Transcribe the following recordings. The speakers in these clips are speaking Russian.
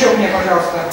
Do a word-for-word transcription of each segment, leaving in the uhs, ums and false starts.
Маячок мне, пожалуйста.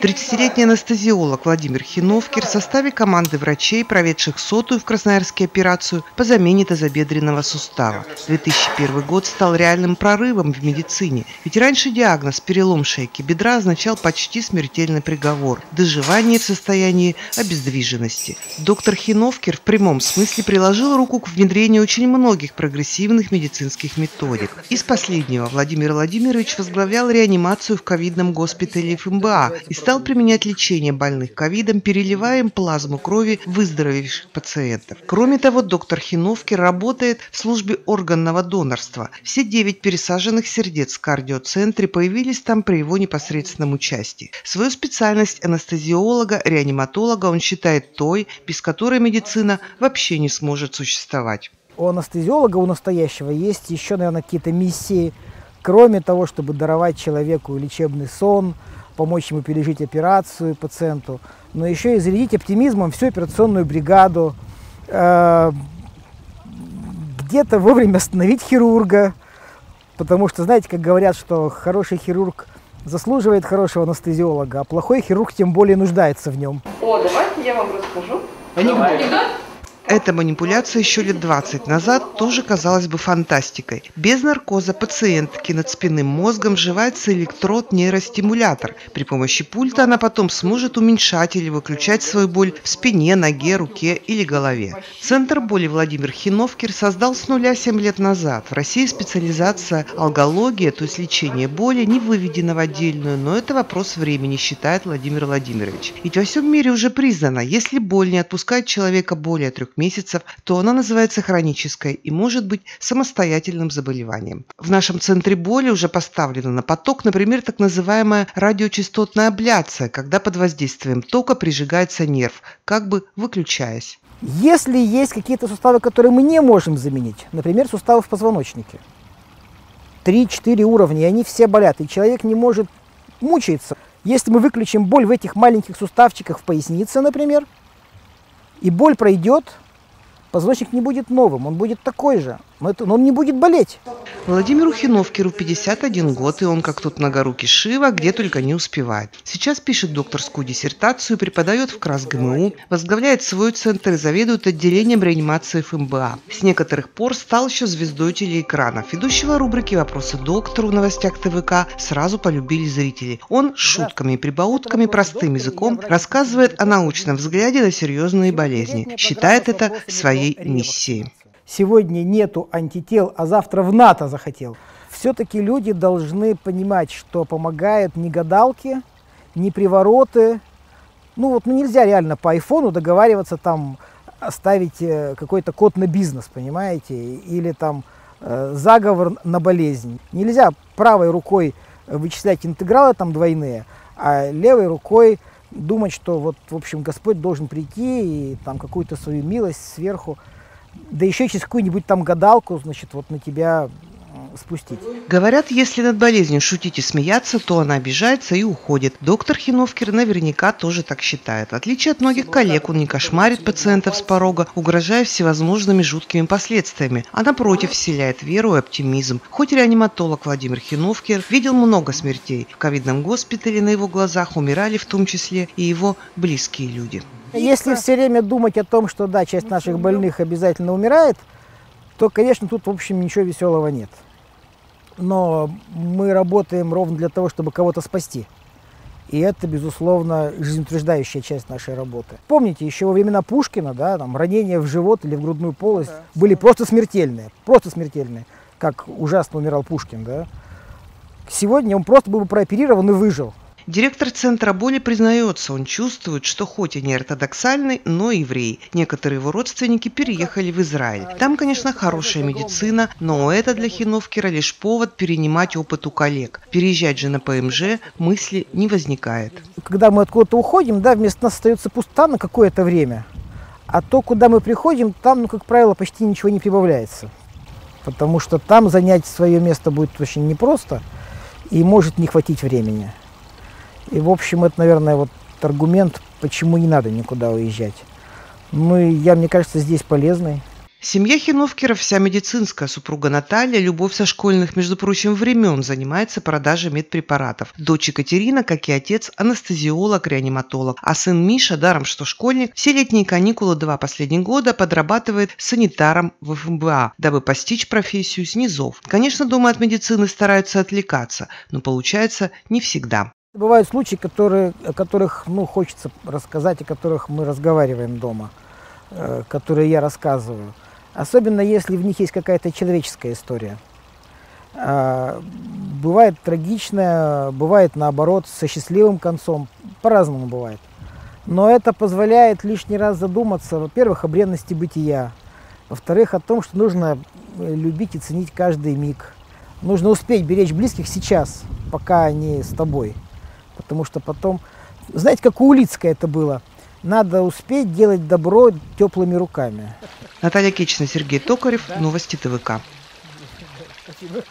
тридцатилетний анестезиолог Владимир Хиновкер в составе команды врачей, проведших сотую в Красноярске операцию по замене тазобедренного сустава. две тысячи первый год стал реальным прорывом в медицине. Ведь раньше диагноз «перелом шейки бедра» означал почти смертельный приговор – доживание в состоянии обездвиженности. Доктор Хиновкер в прямом смысле приложил руку к внедрению очень многих прогрессивных медицинских методик. Из последнего Владимир Владимирович возглавлял реанимацию в ковидном госпитале ФМБА и стал применять лечение больных ковидом, переливая им плазму крови выздоровевших пациентов. Кроме того, доктор Хиновкер работает в службе органного донорства. Все девять пересаженных сердец в кардиоцентре появились там при его непосредственном участии. Свою специальность анестезиолога-реаниматолога он считает той, без которой медицина вообще не сможет существовать. У анестезиолога, у настоящего, есть еще, наверное, какие-то миссии, кроме того, чтобы даровать человеку лечебный сон, помочь ему пережить операцию пациенту, но еще и зарядить оптимизмом всю операционную бригаду, э, где-то вовремя остановить хирурга, потому что, знаете, как говорят, что хороший хирург заслуживает хорошего анестезиолога, а плохой хирург тем более нуждается в нем. О, давайте я вам расскажу. Анекдот. Эта манипуляция еще лет двадцать назад тоже казалась бы фантастикой. Без наркоза пациентки над спинным мозгом вживается электрод-нейростимулятор. При помощи пульта она потом сможет уменьшать или выключать свою боль в спине, ноге, руке или голове. Центр боли Владимир Хиновкер создал с нуля семь лет назад. В России специализация алгология, то есть лечение боли, не выведена в отдельную, но это вопрос времени, считает Владимир Владимирович. Ведь во всем мире уже признано, если боль не отпускает человека более трех месяцев, то она называется хронической и может быть самостоятельным заболеванием. В нашем центре боли уже поставлена на поток, например, так называемая радиочастотная абляция, когда под воздействием тока прижигается нерв, как бы выключаясь. Если есть какие-то суставы, которые мы не можем заменить, например, суставы в позвоночнике, три-четыре уровня, они все болят, и человек не может мучиться. Если мы выключим боль в этих маленьких суставчиках в пояснице, например, и боль пройдет, позвоночник не будет новым, он будет такой же, но, это, но он не будет болеть. Владимиру Хиновкеру пятьдесят один год, и он, как тот многорукий Шива, где только не успевает. Сейчас пишет докторскую диссертацию, преподает в КрасГМУ, возглавляет свой центр и заведует отделением реанимации ФМБА. С некоторых пор стал еще звездой телеэкранов. Ведущего рубрики «Вопросы доктору» в новостях ТВК сразу полюбили зрители. Он шутками и прибаутками, простым языком рассказывает о научном взгляде на серьезные болезни. Считает это своей миссией. Сегодня нету антител, а завтра в НАТО захотел. Все-таки люди должны понимать, что помогают не гадалки, не привороты. Ну вот ну нельзя реально по айфону договариваться, там, оставить какой-то код на бизнес, понимаете, или там заговор на болезнь. Нельзя правой рукой вычислять интегралы там двойные, а левой рукой думать, что вот, в общем, Господь должен прийти и там какую-то свою милость сверху, да еще через какую-нибудь там гадалку, значит, вот на тебя спустить. Говорят, если над болезнью шутить и смеяться, то она обижается и уходит. Доктор Хиновкер наверняка тоже так считает. В отличие от многих коллег, он не кошмарит пациентов с порога, угрожая всевозможными жуткими последствиями, а напротив, вселяет веру и оптимизм. Хоть реаниматолог Владимир Хиновкер видел много смертей. В ковидном госпитале на его глазах умирали в том числе и его близкие люди. Если все время думать о том, что да, часть наших больных обязательно умирает, то, конечно, тут, в общем, ничего веселого нет. Но мы работаем ровно для того, чтобы кого-то спасти. И это, безусловно, жизнеутверждающая часть нашей работы. Помните, еще во времена Пушкина, да, там ранения в живот или в грудную полость были просто смертельные, просто смертельные, как ужасно умирал Пушкин, да. Сегодня он просто был прооперирован и выжил. Директор центра боли признается, он чувствует, что хоть и не ортодоксальный, но еврей. Некоторые его родственники переехали в Израиль. Там, конечно, хорошая медицина, но это для Хиновкера лишь повод перенимать опыт у коллег. Переезжать же на ПМЖ мысли не возникает. Когда мы откуда-то уходим, да, вместо нас остается пустота на какое-то время. А то, куда мы приходим, там, ну, как правило, почти ничего не прибавляется. Потому что там занять свое место будет очень непросто и может не хватить времени. И, в общем, это, наверное, вот аргумент, почему не надо никуда уезжать. Ну, и я, мне кажется, здесь полезный. Семья Хиновкеров вся медицинская. Супруга Наталья, любовь со школьных, между прочим, времен, занимается продажей медпрепаратов. Дочь Екатерина, как и отец, анестезиолог, реаниматолог. А сын Миша, даром что школьник, все летние каникулы два последних года подрабатывает санитаром в эф эм бэ а, дабы постичь профессию с низов. Конечно, дома от медицины стараются отвлекаться, но получается не всегда. Бывают случаи, которые, о которых ну, хочется рассказать, о которых мы разговариваем дома, э, которые я рассказываю. Особенно, если в них есть какая-то человеческая история. Бывает трагичная, бывает наоборот, со счастливым концом, по-разному бывает. Но это позволяет лишний раз задуматься, во-первых, о бренности бытия, во-вторых, о том, что нужно любить и ценить каждый миг. Нужно успеть беречь близких сейчас, пока они с тобой, потому что потом… Знаете, как у Улицкой это было? Надо успеть делать добро теплыми руками. Наталья Кечина, Сергей Токарев, новости тэ вэ ка. Спасибо.